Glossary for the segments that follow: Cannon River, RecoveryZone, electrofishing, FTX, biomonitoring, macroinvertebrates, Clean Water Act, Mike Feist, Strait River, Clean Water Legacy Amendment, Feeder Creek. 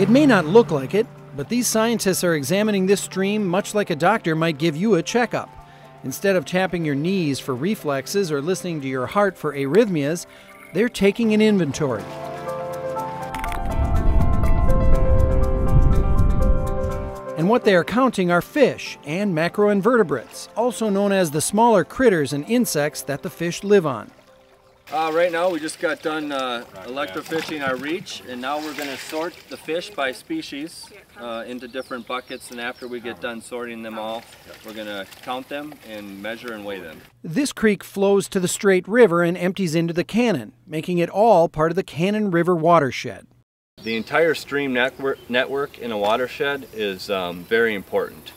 It may not look like it, but these scientists are examining this stream much like a doctor might give you a checkup. Instead of tapping your knees for reflexes or listening to your heart for arrhythmias, they're taking an inventory. And what they are counting are fish and macroinvertebrates, also known as the smaller critters and insects that the fish live on. Right now we just got done electrofishing our reach, and now we're going to sort the fish by species into different buckets, and after we get done sorting them all, we're going to count them and measure and weigh them. This creek flows to the Strait River and empties into the Cannon, making it all part of the Cannon River watershed. The entire stream network in a watershed is very important.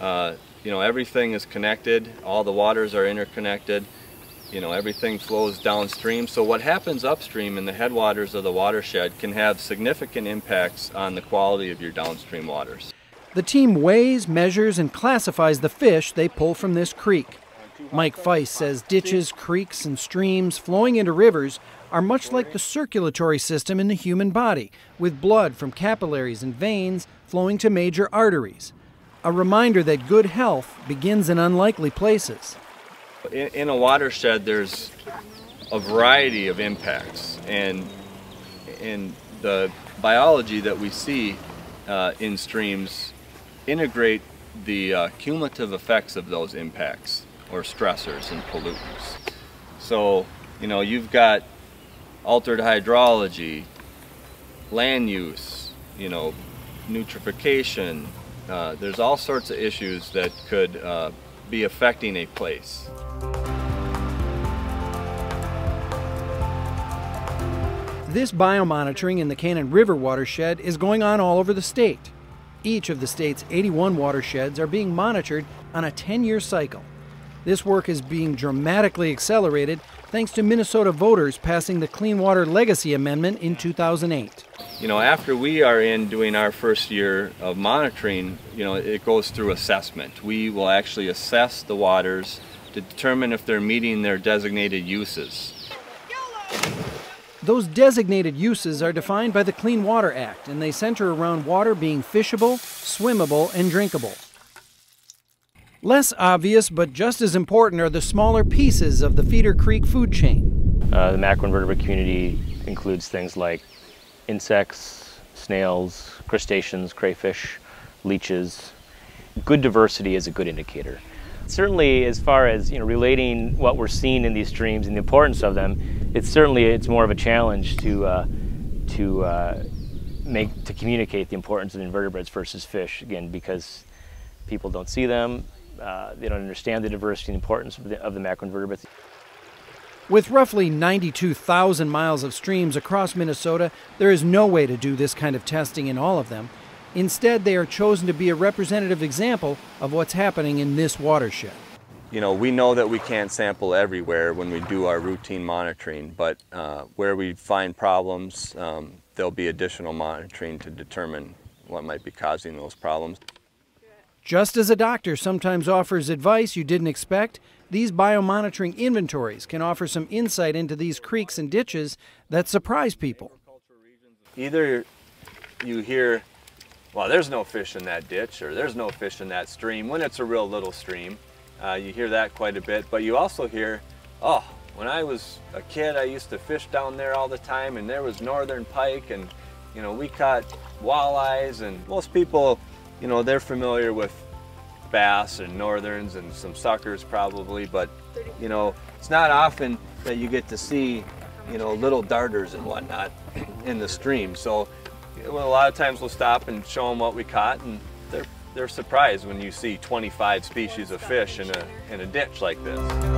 You know, everything is connected, all the waters are interconnected. You know, everything flows downstream, so what happens upstream in the headwaters of the watershed can have significant impacts on the quality of your downstream waters. The team weighs, measures, and classifies the fish they pull from this creek. Mike Feist says ditches, creeks, and streams flowing into rivers are much like the circulatory system in the human body, with blood from capillaries and veins flowing to major arteries. A reminder that good health begins in unlikely places. In a watershed, there's a variety of impacts, and the biology that we see in streams integrate the cumulative effects of those impacts or stressors and pollutants. So, you know, you've got altered hydrology, land use, you know, nutrification. There's all sorts of issues that could be affecting a place. This biomonitoring in the Cannon River watershed is going on all over the state. Each of the state's 81 watersheds are being monitored on a 10-year cycle. This work is being dramatically accelerated thanks to Minnesota voters passing the Clean Water Legacy Amendment in 2008. You know, after we are in doing our first year of monitoring, you know, it goes through assessment. We will actually assess the waters to determine if they're meeting their designated uses. Those designated uses are defined by the Clean Water Act, and they center around water being fishable, swimmable, and drinkable. Less obvious, but just as important, are the smaller pieces of the Feeder Creek food chain. The macroinvertebrate community includes things like insects, snails, crustaceans, crayfish, leeches. Good diversity is a good indicator. Certainly, as far as, you know, relating what we're seeing in these streams and the importance of them, it's more of a challenge to communicate the importance of invertebrates versus fish, again, because people don't see them. They don't understand the diversity and importance of the macroinvertebrates. With roughly 92,000 miles of streams across Minnesota, there is no way to do this kind of testing in all of them. Instead, they are chosen to be a representative example of what's happening in this watershed. You know, we know that we can't sample everywhere when we do our routine monitoring, but where we find problems, there'll be additional monitoring to determine what might be causing those problems. Just as a doctor sometimes offers advice you didn't expect, these biomonitoring inventories can offer some insight into these creeks and ditches that surprise people. Either you hear, well, there's no fish in that ditch, or there's no fish in that stream, when it's a real little stream. You hear that quite a bit, but you also hear, oh, when I was a kid, I used to fish down there all the time, and there was northern pike, and, you know, we caught walleyes, and most people, you know, they're familiar with bass and northerns and some suckers probably, but, you know, it's not often that you get to see, you know, little darters and whatnot in the stream. So, you know, a lot of times we'll stop and show them what we caught, and they're surprised when you see 25 species of fish in a ditch like this.